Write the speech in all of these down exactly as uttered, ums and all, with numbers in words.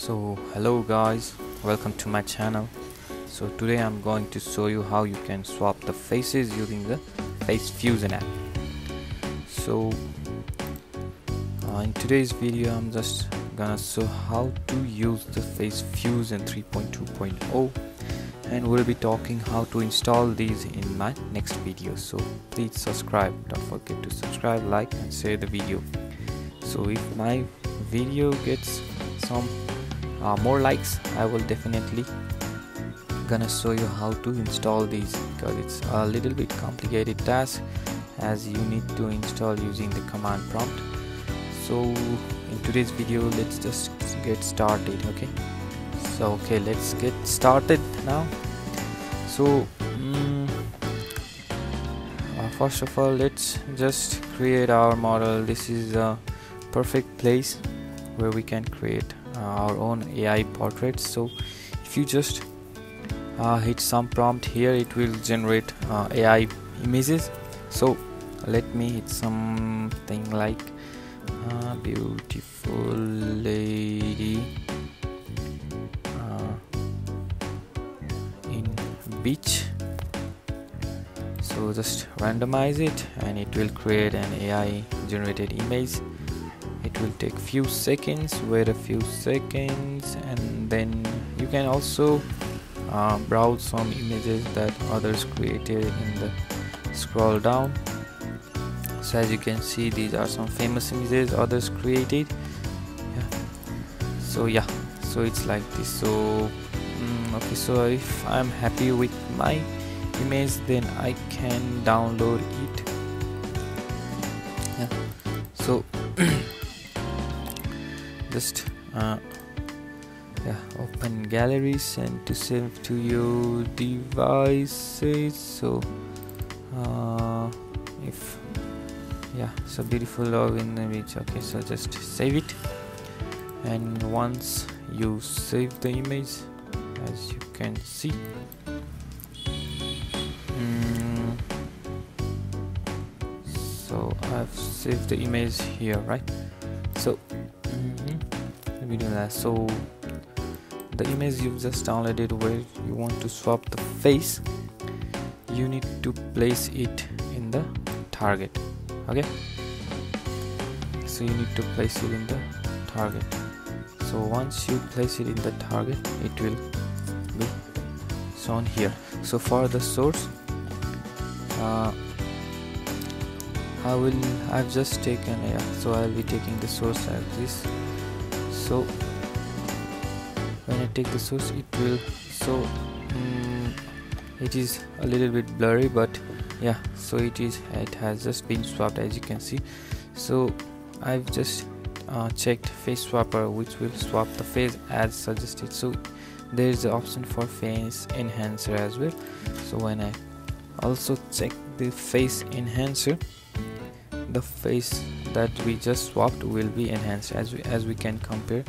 So hello guys, welcome to my channel. So today I'm going to show you how you can swap the faces using the FaceFusion app. So uh, in today's video I'm just gonna show how to use the FaceFusion three point two point oh, and we'll be talking how to install these in my next video. So please subscribe, don't forget to subscribe, like and share the video. So if my video gets some uh, more likes, I will definitely gonna show you how to install these, because it's a little bit complicated task as you need to install using the command prompt. So in today's video let's just get started. Okay, so okay, let's get started now. So um, uh, first of all, let's just create our model. This is a perfect place where we can create uh, our own A I portraits. So if you just uh, hit some prompt here, it will generate uh, A I images. So let me hit something like uh, beautiful lady uh, in beach. So just randomize it and it will create an A I generated image. It will take few seconds, wait a few seconds, and then you can also uh, browse some images that others created in the scroll down. So as you can see, these are some famous images others created. Yeah. So yeah, so it's like this. So mm, okay, so if I'm happy with my image, then I can download it. Yeah. So just uh, yeah, open galleries and to save to your devices. So uh, if yeah, so beautiful log in the image. Okay, so just save it, and once you save the image, as you can see, mm, so I've saved the image here, right? So So the image you've just downloaded, where you want to swap the face, you need to place it in the target. Okay, so you need to place it in the target. So once you place it in the target, it will be shown here. So for the source, uh, I will I've just taken yeah, so I'll be taking the source like this. So when I take the source, it will, so um, it is a little bit blurry, but yeah, so it is, it has just been swapped, as you can see. So I've just uh, checked face swapper, which will swap the face as suggested. So there is the option for face enhancer as well. So when I also check the face enhancer, the face that we just swapped will be enhanced, as we, as we can compare,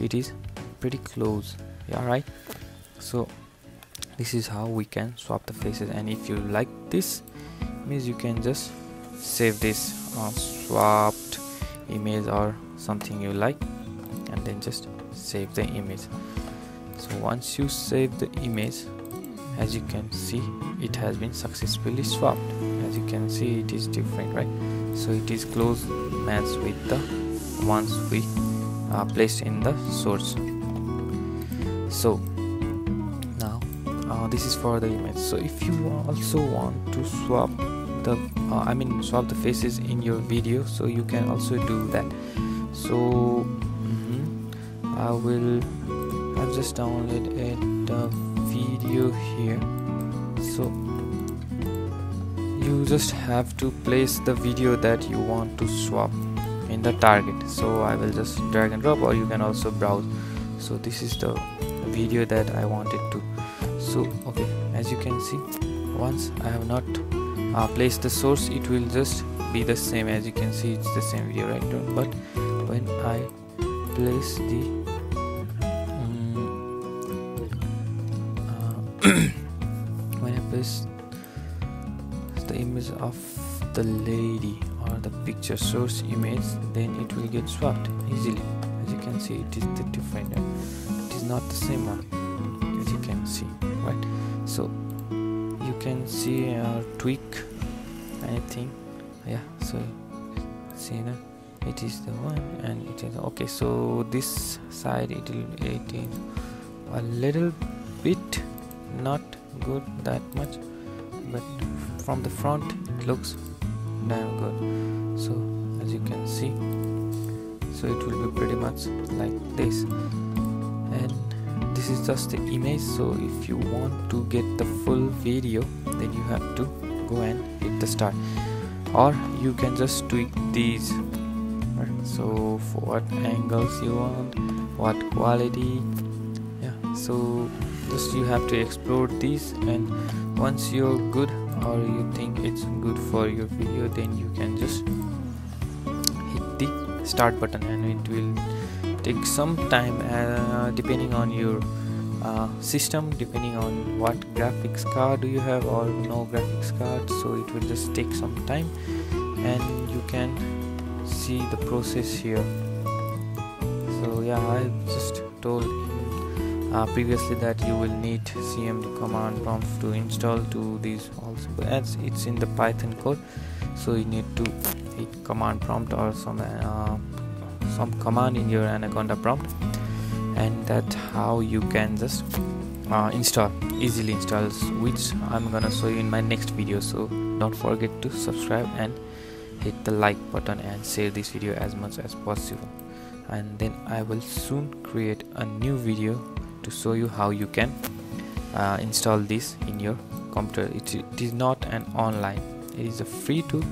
it is pretty close. Yeah, right. So this is how we can swap the faces, and if you like this, means you can just save this uh, swapped image or something you like, and then just save the image. So once you save the image, as you can see, it has been successfully swapped. As you can see, it is different, right? So it is close match with the ones we uh, placed in the source. So now uh, this is for the image. So if you also want to swap the uh, I mean swap the faces in your video, so you can also do that. So mm-hmm, I will I've just downloaded a video here. So you just have to place the video that you want to swap in the target. So I will just drag and drop, or you can also browse. So this is the video that I wanted to. So okay, as you can see, once I have not uh, placed the source, it will just be the same. As you can see, it's the same video, right? But when I place the um, uh, when I place the image of the lady or the picture source image, then it will get swapped easily, as you can can see it is the different, it is not the same one, as you can see, right? So you can see or tweak anything, yeah. So see now it is the one, and it is okay. So this side it will it is a little bit not good that much, but from the front it looks damn good. So as you can see, so it will be pretty much like this, and this is just the image. So if you want to get the full video, then you have to go and hit the start, or you can just tweak these, right? So for what angles you want, what quality, yeah. So just you have to explore these, and once you're good or you think it's good for your video, then you can just hit the start button, and it will take some time uh, depending on your uh, system, depending on what graphics card do you have or no graphics card. So it will just take some time, and you can see the process here. So yeah, I just told Uh, previously that you will need C M D command prompt to install to these also, as it's in the Python code. So you need to hit command prompt or some uh, some command in your Anaconda prompt, and that's how you can just uh, install easily installs, which I'm gonna show you in my next video. So don't forget to subscribe and hit the like button and share this video as much as possible, and then I will soon create a new video to show you how you can uh, install this in your computer. It, it is not an online, it is a free tool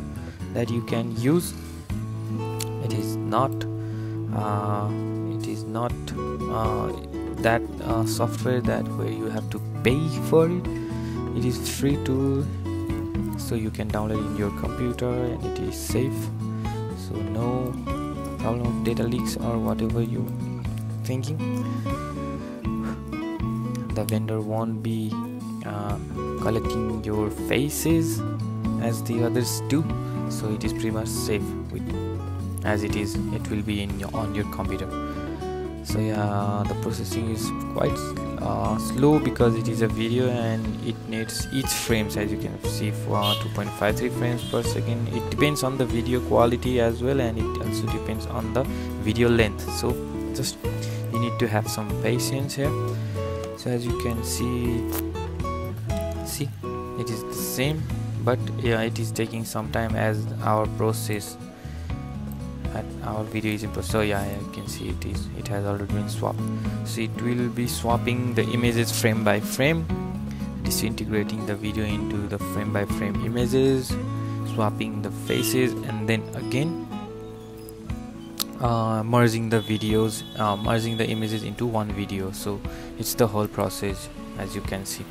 that you can use. It is not uh, it is not uh, that uh, software that where you have to pay for it. It is free tool, so you can download it in your computer, and it is safe, so no problem of data leaks or whatever you thinking. The vendor won't be uh, collecting your faces as the others do, so it is pretty much safe with as it is it will be in your, on your computer. So yeah, the processing is quite uh, slow because it is a video, and it needs each frames, as you can see, for two point five three frames per second. It depends on the video quality as well, and it also depends on the video length. So just you need to have some patience here. So as you can see, see it is the same, but yeah, it is taking some time as our process at our video is in process. So yeah, you can see it is it has already been swapped. So it will be swapping the images frame by frame, disintegrating the video into the frame by frame images, swapping the faces, and then again Uh, merging the videos uh, merging the images into one video. So it's the whole process, as you can see.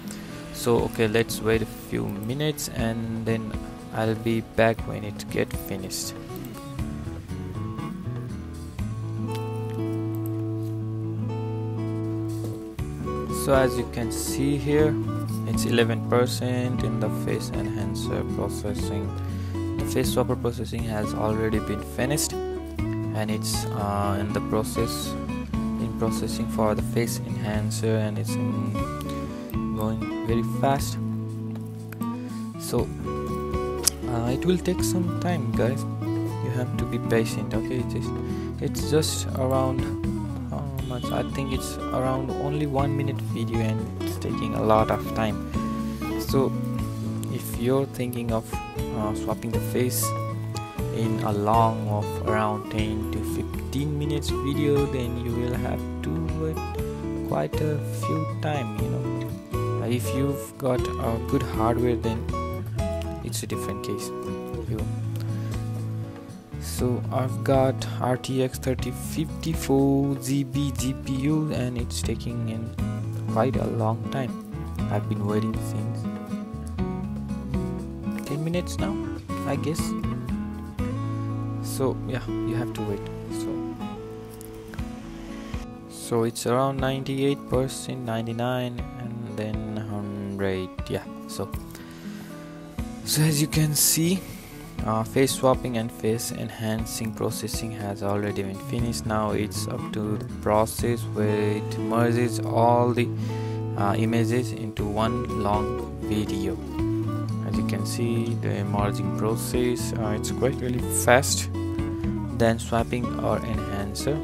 So okay, let's wait a few minutes, and then I'll be back when it get finished. So as you can see here, it's eleven percent in the face enhancer processing. The face swapper processing has already been finished, and it's uh, in the process in processing for the face enhancer, and it's going very fast. So uh, it will take some time, guys. You have to be patient, okay? It is, it's just around how much, I think it's around only one minute video, and it's taking a lot of time. So if you're thinking of uh, swapping the face in a long of around ten to fifteen minutes video, then you will have to wait quite a few time, you know. If you've got a good hardware, then it's a different case. So I've got R T X thirty fifty four G B G P U, and it's taking in quite a long time. I've been waiting since ten minutes now, I guess. So yeah, you have to wait. So so it's around ninety-eight percent, ninety-nine, and then one hundred. Yeah. So so as you can see, Uh, face swapping and face enhancing processing has already been finished. Now it's up to the process where it merges all the uh, images into one long video. As you can see, the merging process, uh, it's quite really fast than swapping or enhancer.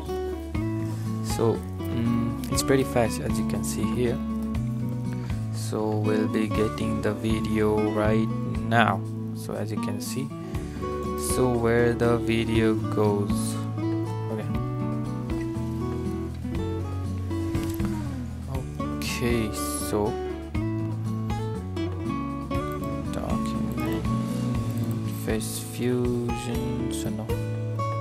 So um, it's pretty fast, as you can see here. So we'll be getting the video right now. So as you can see, so where the video goes, okay okay so document FaceFusion, so no,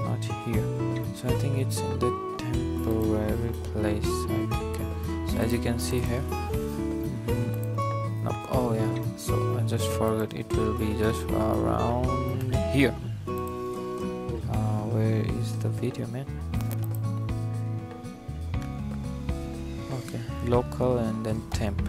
not here, so I think it's in the temporary place, okay. So as you can see here, nope. Oh yeah, so I just forgot, it will be just around here. Uh, where is the video, man? Okay, local and then temp.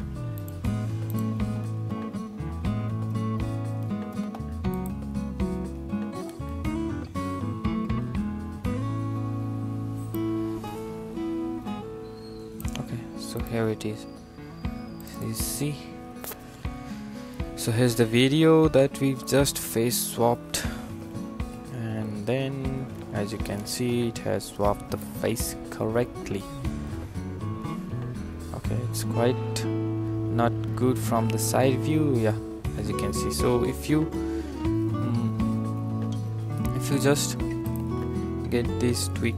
Okay, so here it is. You see. So here's the video that we've just face swapped, and then as you can see, it has swapped the face correctly. Okay, it's quite not good from the side view, yeah, as you can see. So if you mm, if you just get this tweak,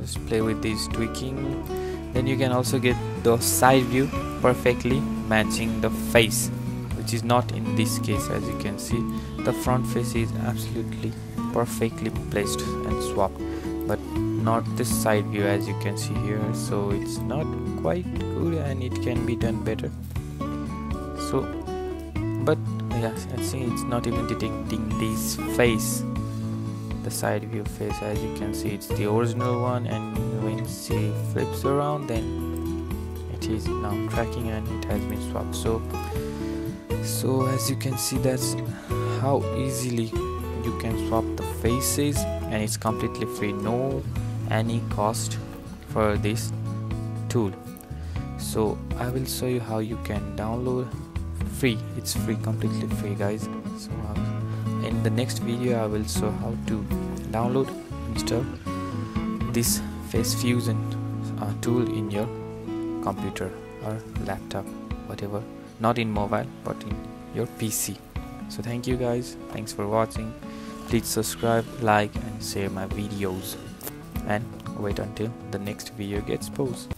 just play with this tweaking, then you can also get the side view perfectly matching the face, which is not in this case. As you can see, the front face is absolutely perfectly placed and swapped, but not this side view, as you can see here. So it's not quite good and it can be done better. So but yes, I see it's not even detecting this face, the side view face. As you can see, it's the original one, and when she flips around, then it is now tracking and it has been swapped. So so as you can see, that's how easily you can swap the faces, and it's completely free, no any cost for this tool. So I will show you how you can download free. It's free, completely free, guys. So uh, in the next video I will show how to download, install this FaceFusion uh, tool in your computer or laptop, whatever, not in mobile but in your P C. So thank you guys, thanks for watching. Please subscribe, like and share my videos, and wait until the next video gets posted.